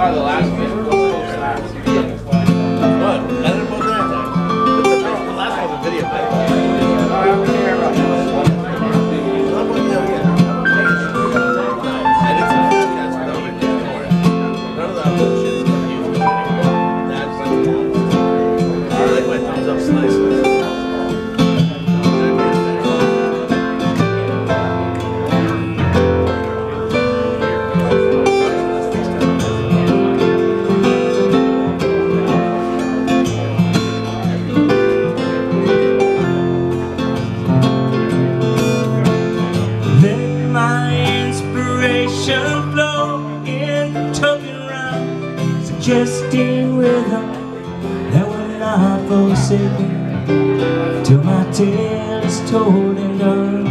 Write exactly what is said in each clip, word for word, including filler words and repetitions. saw the last one. Suggesting rhythm that will not forsake me till my tale is told and done.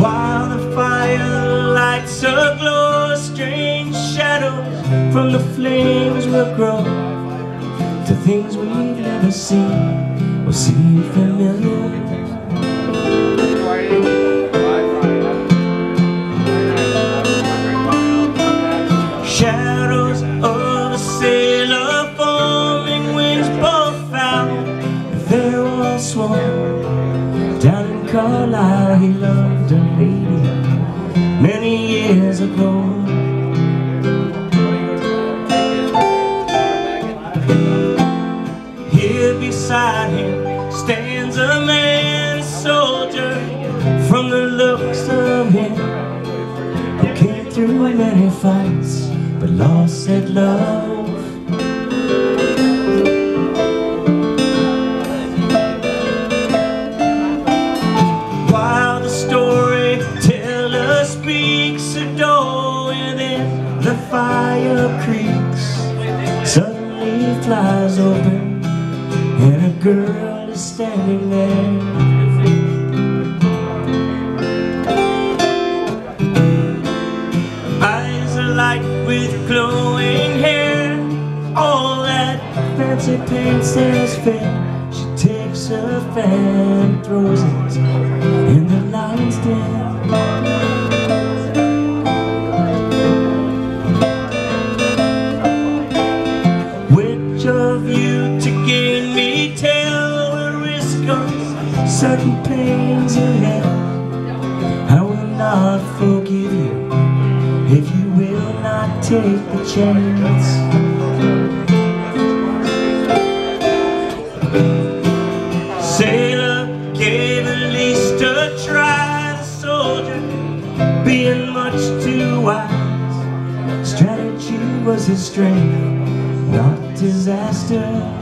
While the fire lights a glow, strange shadows from the flames will grow to things we've never seen or seem familiar. Down in Carlisle he loved a lady many years ago. Here beside him stands a man soldier. From the looks of him, who came through many fights but lost that love. The fire creaks, suddenly flies open, and a girl is standing there. Eyes alight with glowing hair, all that fancy paints is fair. She takes her fan and throws it in the lion's den. Certain pains in hell, I will not forgive you if you will not take the chance. Sailor gave at least a try, the soldier being much too wise. Strategy was his strength, not disaster.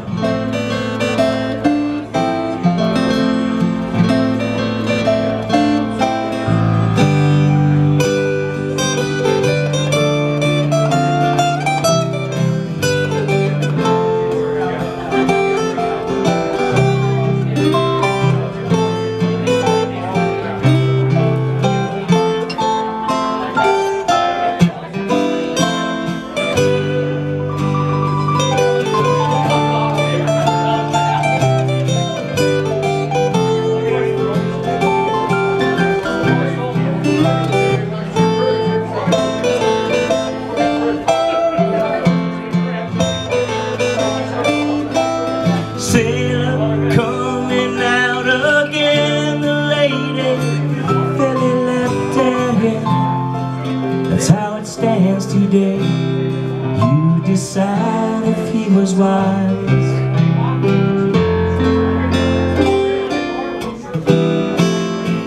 Today, you decide if he was wise.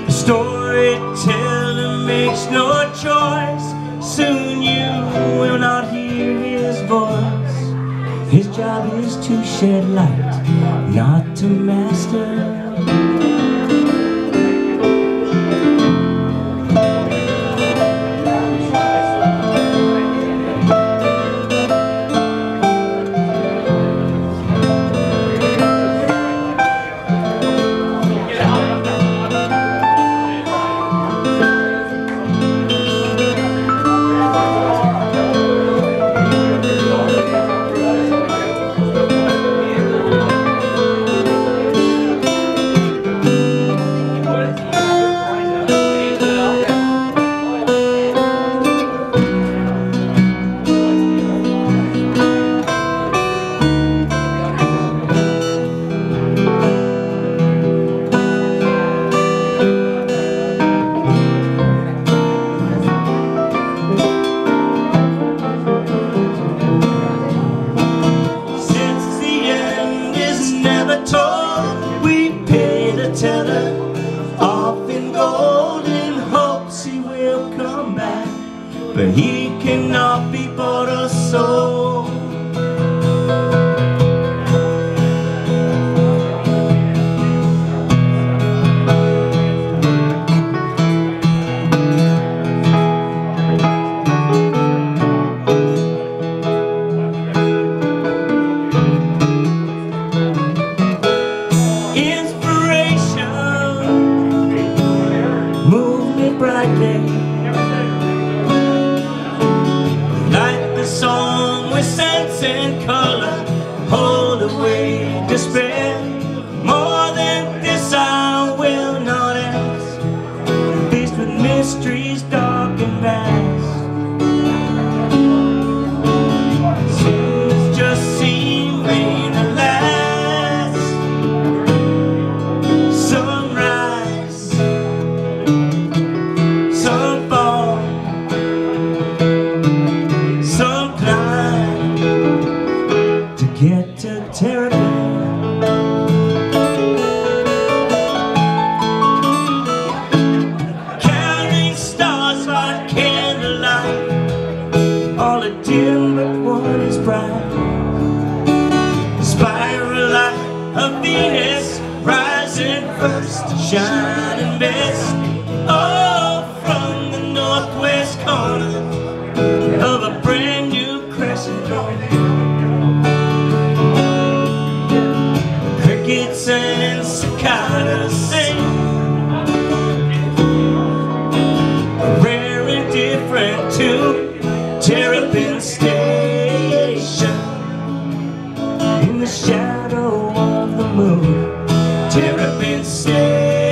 The storyteller makes no choice. Soon you will not hear his voice. His job is to shed light, not to master. Thank you. gonna hold away despair. More than this I will not ask, faced with mysteries dark and vast. Seems just seeming to last. Some rise, some fall, some climb to get to terrible. Dim but one is bright, the spiral light of Venus, rising first, shining best. Oh, from the northwest corner of a brand new crescent moon, crickets and cicadas sing, rare and different too. Terrapin Station, in the shadow of the moon. Terrapin Station.